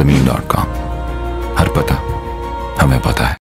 ज़मीन.com। हर पता हमें पता है।